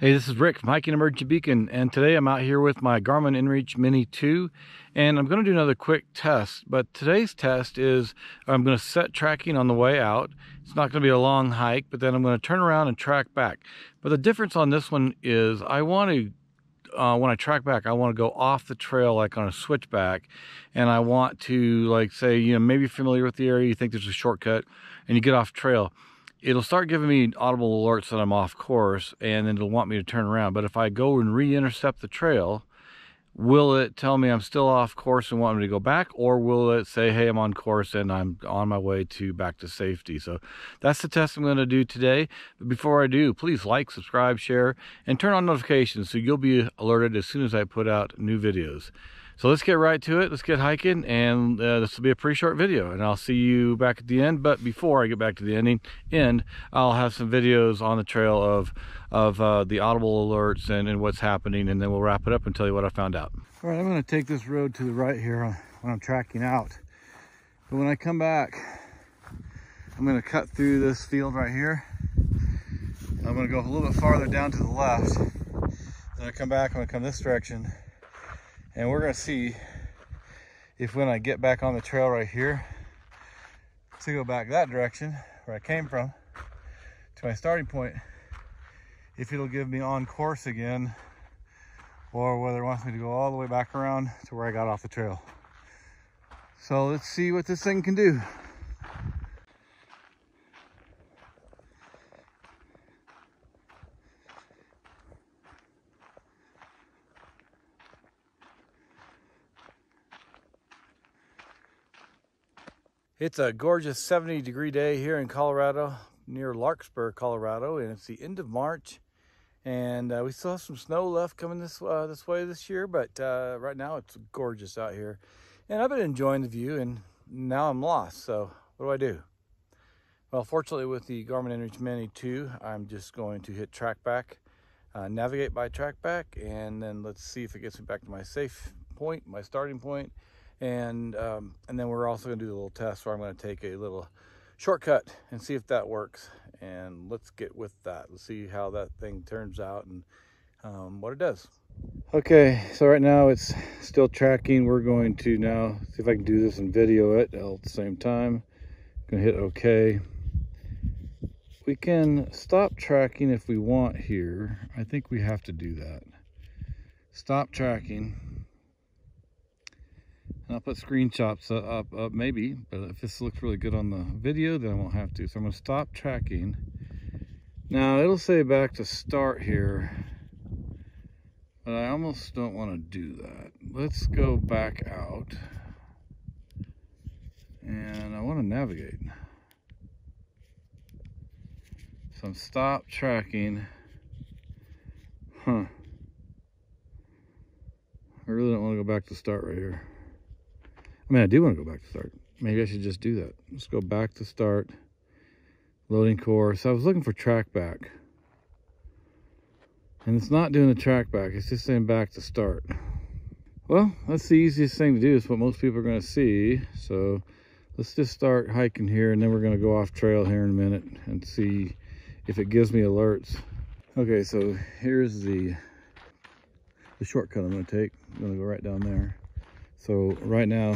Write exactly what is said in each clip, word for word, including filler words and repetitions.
Hey, this is Rick from Hiking Emergency Beacon, and today I'm out here with my Garmin InReach Mini two, and I'm going to do another quick test. But today's test is I'm going to set tracking on the way out. It's not going to be a long hike, but then I'm going to turn around and track back. But the difference on this one is I want to Uh, when I track back, I want to go off the trail, like on a switchback, and I want to, like, say, you know, maybe you're familiar with the area, you think there's a shortcut, and you get off trail. It'll start giving me audible alerts that I'm off course, and then it'll want me to turn around. But if I go and re-intercept the trail, will it tell me I'm still off course and want me to go back, or will it say, hey, I'm on course and I'm on my way to back to safety? So that's the test I'm going to do today. But before I do, please like, subscribe, share, and turn on notifications so you'll be alerted as soon as I put out new videos. So let's get right to it. Let's get hiking, and uh, this will be a pretty short video, and I'll see you back at the end. But before I get back to the ending end, I'll have some videos on the trail of of uh, the audible alerts and, and what's happening, and then we'll wrap it up and tell you what I found out. All right, I'm going to take this road to the right here when I'm tracking out, but when I come back, I'm going to cut through this field right here, and I'm going to go a little bit farther down to the left. Then I come back, I'm going to come this direction. And we're going to see if when I get back on the trail right here, to go back that direction where I came from to my starting point, if it'll give me on course again, or whether it wants me to go all the way back around to where I got off the trail. So let's see what this thing can do. It's a gorgeous seventy degree day here in Colorado, near Larkspur, Colorado, and it's the end of March. And uh, we still have some snow left coming this uh, this way this year, but uh, right now it's gorgeous out here. And I've been enjoying the view, and now I'm lost, so what do I do? Well, fortunately with the Garmin InReach Mini two, I'm just going to hit TracBack, uh, navigate by TracBack, and then let's see if it gets me back to my safe point, my starting point. And um, and then we're also going to do a little test where I'm going to take a little shortcut and see if that works. And let's get with that. Let's see how that thing turns out and um, what it does. Okay, so right now it's still tracking. We're going to now see if I can do this and video it all at the same time. I'm going to hit OK. We can stop tracking if we want here. I think we have to do that. Stop tracking. I'll put screenshots up, up maybe, but if this looks really good on the video, then I won't have to. So I'm going to stop tracking. Now it'll say back to start here, but I almost don't want to do that. Let's go back out, and I want to navigate. So I'm stop tracking. Huh. I really don't want to go back to start right here. I mean, I do want to go back to start. Maybe I should just do that. Let's go back to start. Loading course. I was looking for track back. And it's not doing the track back. It's just saying back to start. Well, that's the easiest thing to do. It's what most people are going to see. So let's just start hiking here. And then we're going to go off trail here in a minute and see if it gives me alerts. Okay, so here's the, the shortcut I'm going to take. I'm going to go right down there. So right now,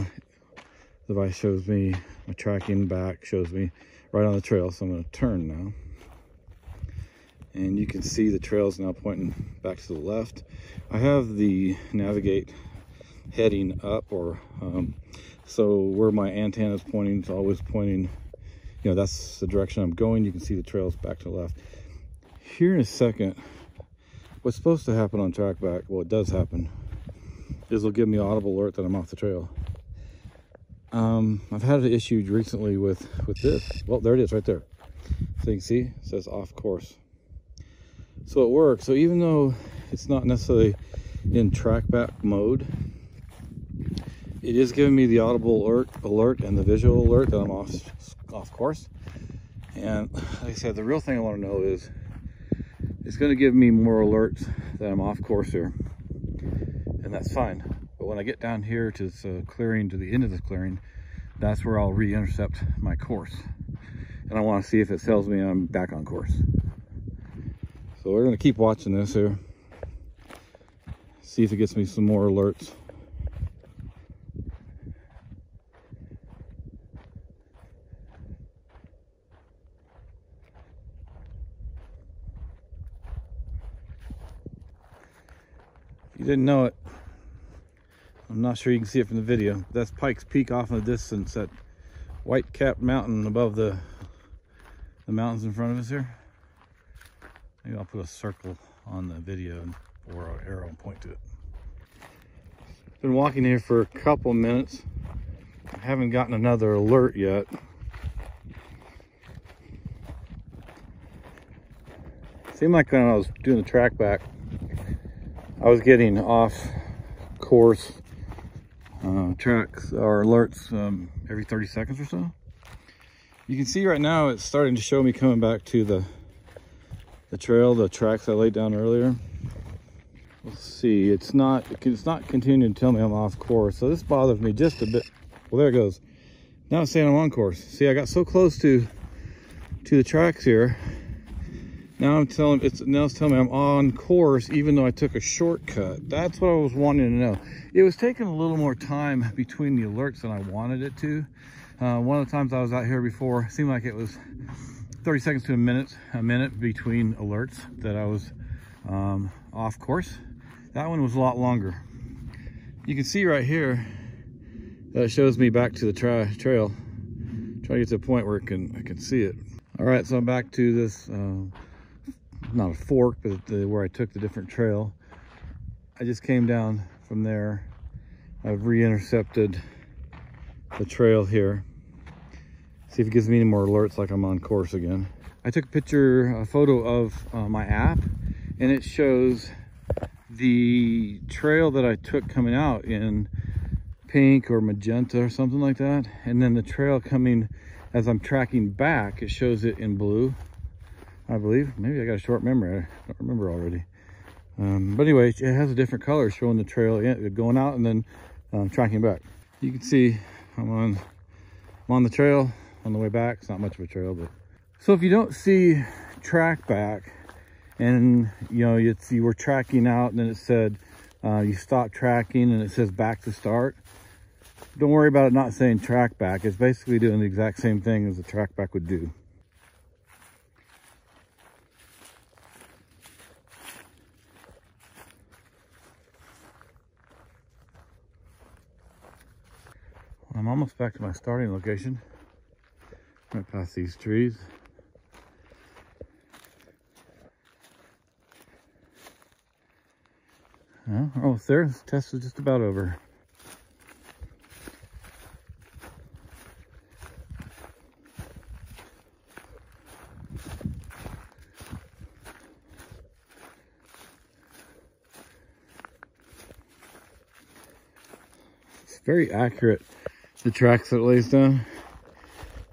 the device shows me, my tracking back shows me right on the trail. So I'm going to turn now. And you can see the trail's now pointing back to the left. I have the navigate heading up, or um, so where my antenna is pointing, it's always pointing, you know, that's the direction I'm going. You can see the trail's back to the left. Here in a second, what's supposed to happen on TracBack, well, it does happen. It'll give me an audible alert that I'm off the trail. Um, I've had an issue recently with, with this. Well, there it is right there. So you can see, it says off course. So it works. So even though it's not necessarily in TracBack mode, it is giving me the audible alert, alert and the visual alert that I'm off, off course. And like I said, the real thing I want to know is, it's going to give me more alerts that I'm off course here. And that's fine, but when I get down here to this uh, clearing, to the end of this clearing, that's where I'll re-intercept my course, and I want to see if it tells me I'm back on course. So we're gonna keep watching this here. See if it gets me some more alerts. If you didn't know it, I'm not sure you can see it from the video, but that's Pike's Peak off in the distance, that white-capped mountain above the the mountains in front of us here. Maybe I'll put a circle on the video or an arrow and point to it. Been walking here for a couple minutes. I haven't gotten another alert yet. Seemed like when I was doing the track back, I was getting off course uh, tracks or alerts um, every thirty seconds or so. You can see right now it's starting to show me coming back to the the trail, the tracks I laid down earlier. Let's see, it's not it's not continuing to tell me I'm off course, so this bothers me just a bit. Well, there it goes. Now it's saying I'm on course. See, I got so close to to the tracks here. Now I'm telling it's now it's telling me I'm on course, even though I took a shortcut. That's what I was wanting to know. It was taking a little more time between the alerts than I wanted it to. Uh, one of the times I was out here before, it seemed like it was thirty seconds to a minute, a minute between alerts that I was um, off course. That one was a lot longer. You can see right here that it shows me back to the tra trail. I'm trying to get to a point where it can I can see it. All right, so I'm back to this. Uh, not a fork, but the, where I took the different trail. I just came down from there. I've re-intercepted the trail here. See if it gives me any more alerts like I'm on course again. I took a picture, a photo of uh, my app, and it shows the trail that I took coming out in pink or magenta or something like that. And then the trail coming, as I'm tracking back, it shows it in blue. I believe maybe I got a short memory. I don't remember already. Um, but anyway, it has a different color showing the trail going out and then um, tracking back. You can see I'm on, I'm on the trail on the way back. It's not much of a trail, but so if you don't see track back and you know you see we're tracking out and then it said uh, you stop tracking and it says back to start. Don't worry about it not saying track back. It's basically doing the exact same thing as the track back would do. I'm almost back to my starting location. Right past these trees. Well, almost there. This test is just about over. It's very accurate. The tracks that it lays down.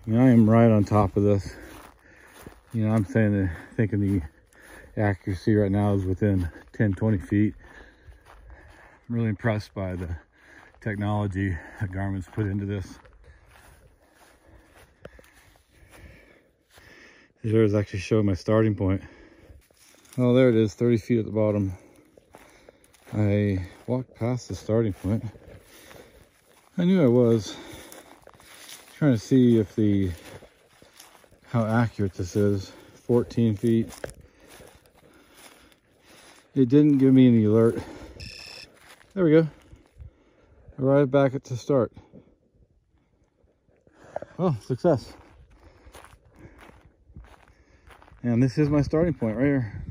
You know, I am right on top of this. You know, I'm saying that, thinking the accuracy right now is within ten, twenty feet. I'm really impressed by the technology that Garmin's put into this. These arrows actually show my starting point. Oh, there it is, thirty feet at the bottom. I walked past the starting point. I knew I was trying to see if the how accurate this is. fourteen feet. It didn't give me any alert. There we go. Arrived back at the start. Oh, success. And this is my starting point right here.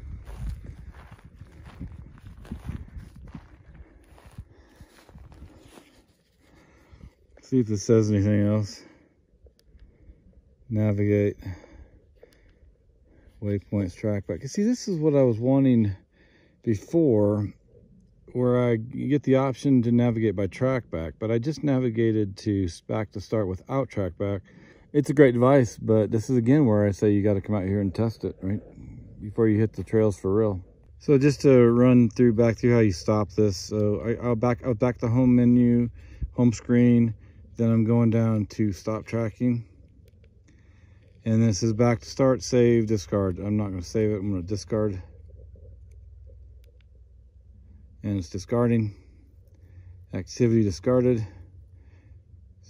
See if this says anything else. Navigate. Waypoints, track back. See, this is what I was wanting before, where I get the option to navigate by track back, but I just navigated to back to start without track back. It's a great device, but this is again where I say you got to come out here and test it, right? Before you hit the trails for real. So just to run through back through how you stop this. So I, I'll back I'll back the home menu, home screen. Then I'm going down to stop tracking. And this is back to start, save, discard. I'm not going to save it. I'm going to discard. and it's discarding. Activity discarded.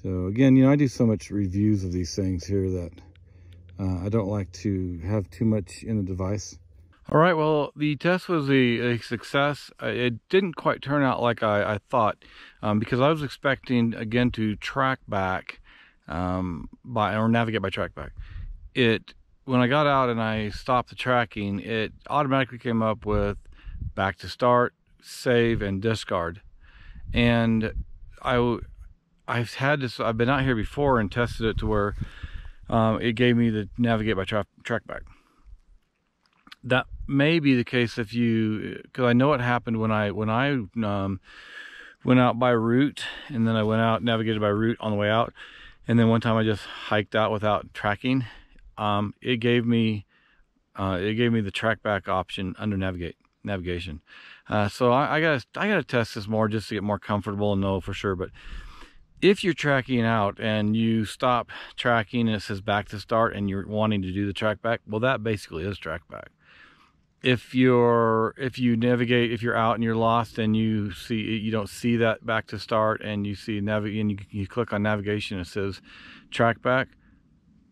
So again, you know, I do so much reviews of these things here that uh, I don't like to have too much in the device. All right, well, the test was a, a success. It didn't quite turn out like I, I thought um, because I was expecting, again, to track back um, by, or navigate by track back. It, when I got out and I stopped the tracking, it automatically came up with back to start, save, and discard. And I, I've had this, I've been out here before and tested it to where um, it gave me the navigate by tra track back. That may be the case if you, because I know it happened when I when I um, went out by route, and then I went out navigated by route on the way out, and then one time I just hiked out without tracking. Um, it gave me uh, it gave me the track back option under navigate navigation. Uh, so I, I gotta I gotta test this more just to get more comfortable and know for sure. But if you're tracking out and you stop tracking and it says back to start and you're wanting to do the track back, well, that basically is track back. If you're, if you navigate, if you're out and you're lost and you see, you don't see that back to start and you see navigate and you, you click on navigation, it says track back.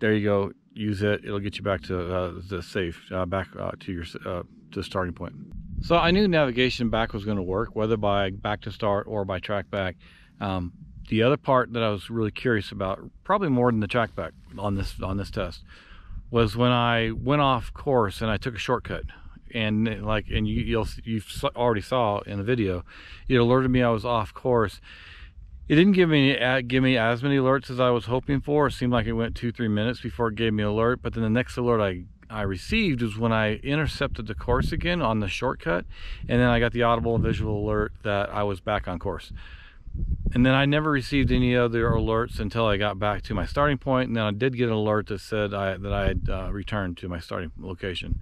There you go. Use it. It'll get you back to uh, the safe, uh, back uh, to your, uh, to starting point. So I knew navigation back was going to work, whether by back to start or by track back. Um, the other part that I was really curious about, probably more than the track back on this, on this test, was when I went off course and I took a shortcut. And like, and you, you'll, you already saw in the video, it alerted me I was off course. It didn't give me give me as many alerts as I was hoping for. It seemed like it went two, three minutes before it gave me an alert. But then the next alert I I received was when I intercepted the course again on the shortcut, and then I got the audible and visual alert that I was back on course. And then I never received any other alerts until I got back to my starting point. And then I did get an alert that said I that I had uh, returned to my starting location.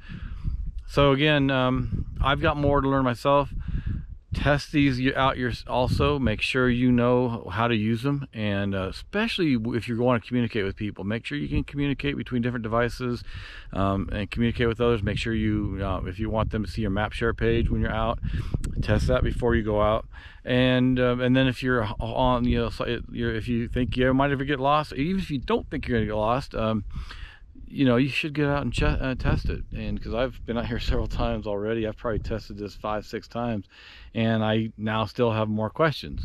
So again, um, I've got more to learn myself. Test these out your, also. Make sure you know how to use them. And uh, especially if you're going to communicate with people, make sure you can communicate between different devices um, and communicate with others. Make sure you, uh, if you want them to see your MapShare page when you're out, test that before you go out. And um, and then if you're on, you know, if you think you might ever get lost, even if you don't think you're going to get lost, um, you know, you should get out and ch uh, test it. And because I've been out here several times already, I've probably tested this five, six times, and I now still have more questions.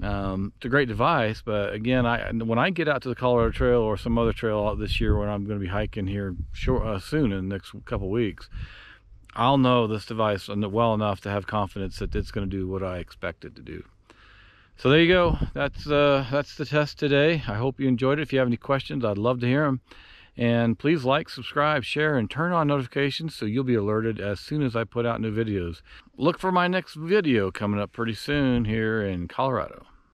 Um, it's a great device, but again, I when I get out to the Colorado Trail or some other trail out this year when I'm going to be hiking here short, uh, soon in the next couple weeks, I'll know this device well enough to have confidence that it's going to do what I expect it to do. So there you go. That's, uh, that's the test today. I hope you enjoyed it. If you have any questions, I'd love to hear them. And please like, subscribe, share, and turn on notifications so you'll be alerted as soon as I put out new videos. Look for my next video coming up pretty soon here in Colorado.